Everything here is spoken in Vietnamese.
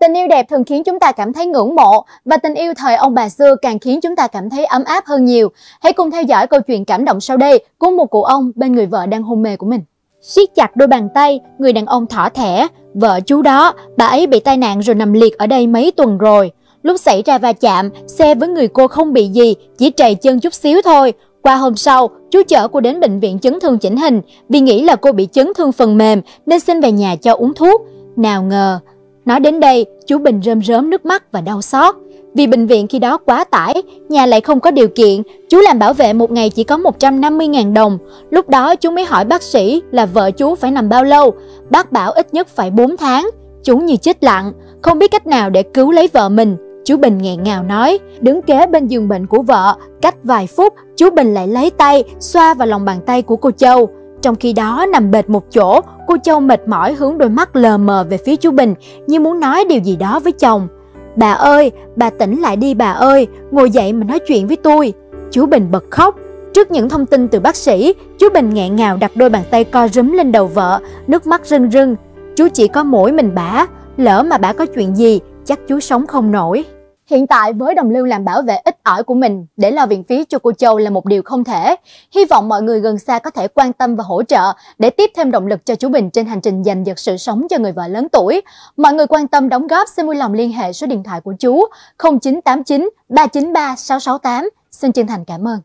Tình yêu đẹp thường khiến chúng ta cảm thấy ngưỡng mộ và tình yêu thời ông bà xưa càng khiến chúng ta cảm thấy ấm áp hơn nhiều. Hãy cùng theo dõi câu chuyện cảm động sau đây của một cụ ông bên người vợ đang hôn mê của mình. Siết chặt đôi bàn tay, người đàn ông thỏ thẻ: "Vợ chú đó, bà ấy bị tai nạn rồi nằm liệt ở đây mấy tuần rồi. Lúc xảy ra va chạm, xe với người cô không bị gì, chỉ trầy chân chút xíu thôi. Qua hôm sau, chú chở cô đến bệnh viện chấn thương chỉnh hình vì nghĩ là cô bị chấn thương phần mềm nên xin về nhà cho uống thuốc. Nào ngờ..." Nói đến đây, chú Bình rơm rớm nước mắt và đau xót. Vì bệnh viện khi đó quá tải, nhà lại không có điều kiện, chú làm bảo vệ một ngày chỉ có 150.000 đồng. Lúc đó chú mới hỏi bác sĩ là vợ chú phải nằm bao lâu, bác bảo ít nhất phải 4 tháng. Chú như chết lặng, không biết cách nào để cứu lấy vợ mình. Chú Bình nghẹn ngào nói. Đứng kế bên giường bệnh của vợ, cách vài phút, chú Bình lại lấy tay xoa vào lòng bàn tay của cô Châu. Trong khi đó nằm bệt một chỗ, cô Châu mệt mỏi hướng đôi mắt lờ mờ về phía chú Bình như muốn nói điều gì đó với chồng. "Bà ơi, bà tỉnh lại đi bà ơi, ngồi dậy mà nói chuyện với tôi." Chú Bình bật khóc. Trước những thông tin từ bác sĩ, chú Bình nghẹn ngào đặt đôi bàn tay co rúm lên đầu vợ, nước mắt rưng rưng. "Chú chỉ có mỗi mình bả, lỡ mà bả có chuyện gì, chắc chú sống không nổi." Hiện tại với đồng lương làm bảo vệ ít ỏi của mình để lo viện phí cho cô Châu là một điều không thể. Hy vọng mọi người gần xa có thể quan tâm và hỗ trợ để tiếp thêm động lực cho chú Bình trên hành trình giành giật sự sống cho người vợ lớn tuổi. Mọi người quan tâm đóng góp xin vui lòng liên hệ số điện thoại của chú 0989 393 668. Xin chân thành cảm ơn.